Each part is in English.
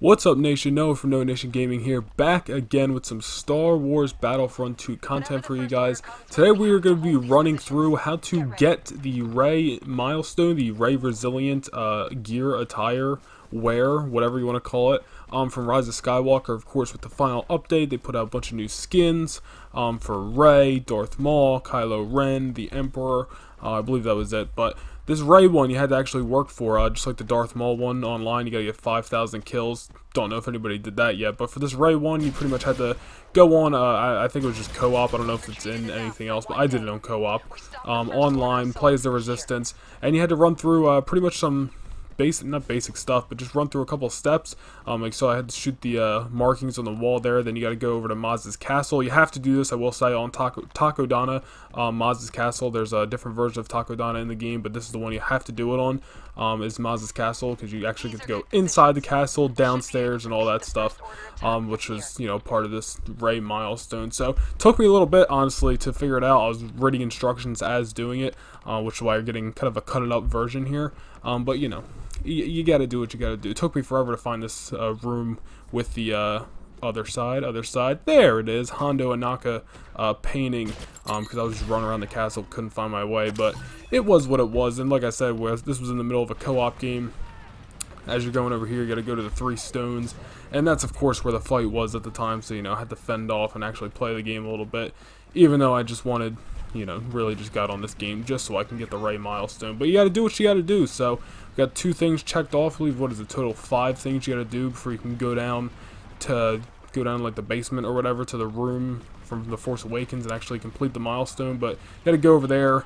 What's up, Nation? Noah from No Nation Gaming here, back again with some Star Wars Battlefront 2 content for you guys. Today we are going to be running through how to get the Rey Milestone, the Rey Resilient gear, attire, wear, whatever you want to call it, from Rise of Skywalker. Of course, with the final update, they put out a bunch of new skins for Rey, Darth Maul, Kylo Ren, the Emperor. I believe that was it, but this Rey one you had to actually work for, just like the Darth Maul one online, you gotta get 5,000 kills. Don't know if anybody did that yet, but for this Rey one, you pretty much had to go on, I think it was just co-op, I don't know if it's in anything else, but I did it on co-op, online, play as the Resistance, and you had to run through pretty much some basic, not basic stuff, but just run through a couple steps. Like so I had to shoot the markings on the wall there, then you gotta go over to Maz's Castle. You have to do this, I will say, on Takodana, Maz's Castle. There's a different version of Takodana in the game, but this is the one you have to do it on, is Maz's Castle, because you actually get to go inside the castle, downstairs, and all that stuff, which was, you know, part of this Rey Milestone. So took me a little bit, honestly, to figure it out. I was reading instructions as doing it, which is why you're getting kind of a cut it up version here, but you know, you gotta do what you gotta do. It took me forever to find this room with the other side. There it is, Hondo Anaka painting, because I was just running around the castle, couldn't find my way, but it was what it was. And like I said, this was in the middle of a co-op game. As you're going over here, you gotta go to the 3 stones, and that's of course where the fight was at the time, so you know, I had to fend off and actually play the game a little bit, even though I just wanted, you know, really just got on this game just so I can get the Rey Milestone. But you gotta do what you gotta do. So we got 2 things checked off. I believe, what is it, total 5 things you gotta do before you can go down like the basement or whatever to the room from The Force Awakens and actually complete the milestone. But you gotta go over there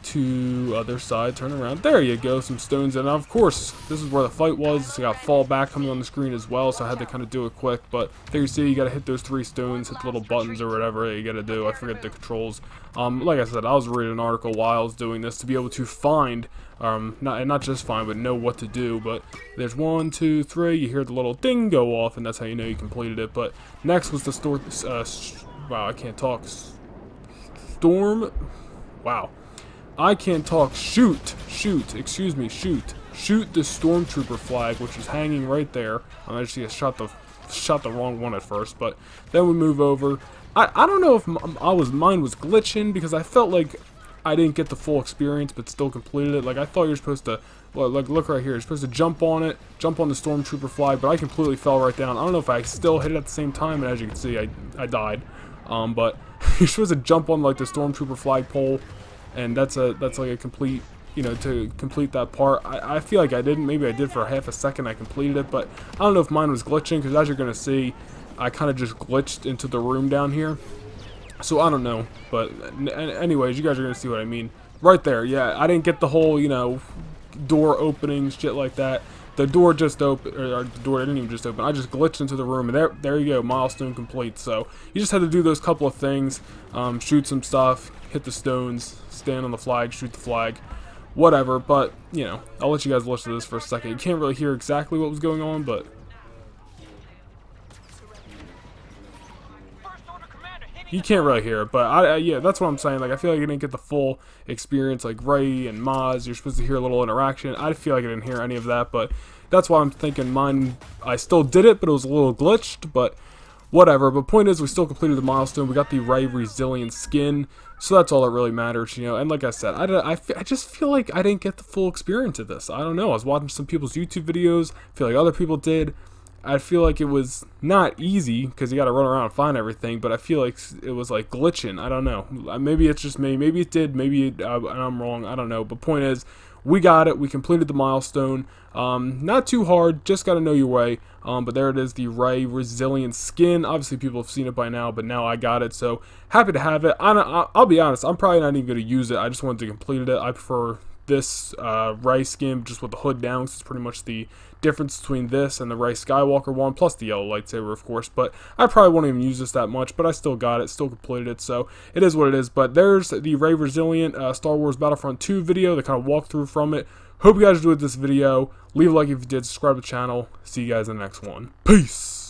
to other side, turn around, there you go, some stones. And of course this is where the fight was. I got fallback coming on the screen as well, so I had to kind of do it quick. But there you see, you gotta hit those 3 stones, hit the little buttons or whatever you gotta do. I forget the controls. Like I said, I was reading an article while I was doing this to be able to find, not just find, but know what to do. But there's 1, 2, 3, you hear the little ding go off, and that's how you know you completed it. But next was the store, wow, I can't talk, storm, wow, I can't talk, shoot the stormtrooper flag, which was hanging right there. I actually shot the wrong one at first, but then we move over. I don't know if mine was glitching, because I felt like I didn't get the full experience but still completed it. Like I thought you're supposed to, well, like look right here, you're supposed to jump on it, jump on the stormtrooper flag, but I completely fell right down. I don't know if I still hit it at the same time, and as you can see, I died. But you're supposed to jump on like the stormtrooper flagpole. And that's like a complete, you know, to complete that part. I feel like I didn't. Maybe I did for a half a second. I completed it, but I don't know if mine was glitching, because as you're gonna see, I kind of just glitched into the room down here. So I don't know. But anyways, you guys are gonna see what I mean right there. Yeah, I didn't get the whole, you know, door opening shit like that. The door just opened, or the door didn't even just open. I just glitched into the room, and there you go, milestone complete. So you just had to do those couple of things, shoot some stuff, hit the stones, stand on the flag, shoot the flag, whatever. But you know, I'll let you guys listen to this for a second. You can't really hear exactly what was going on, but you can't really hear it, but yeah, that's what I'm saying. Like, I feel like I didn't get the full experience, like Rey and Maz. You're supposed to hear a little interaction. I feel like I didn't hear any of that, but that's why I'm thinking mine, I still did it, but it was a little glitched, but whatever. But point is, we still completed the milestone. We got the Rey Resilient skin, so that's all that really matters, you know. And like I said, I just feel like I didn't get the full experience of this. I don't know. I was watching some people's YouTube videos. I feel like other people did. I feel like it was not easy, because you got to run around and find everything, but I feel like it was like glitching. I don't know. Maybe it's just me. Maybe it did. Maybe I'm wrong. I don't know. But point is, we got it. We completed the milestone. Not too hard. Just got to know your way. But there it is, the Rey Resilient skin. Obviously, people have seen it by now, but now I got it. So happy to have it. I'll be honest. I'm probably not even going to use it. I just wanted to complete it. I prefer this Rey skin just with the hood down, because it's pretty much the difference between this and the Rey Skywalker one, plus the yellow lightsaber, of course. But I probably won't even use this that much, but I still got it, still completed it, so it is what it is. But there's the Rey Resilient Star Wars Battlefront 2 video, the kind of walkthrough from it. Hope you guys enjoyed this video. Leave a like if you did, subscribe to the channel. See you guys in the next one. Peace!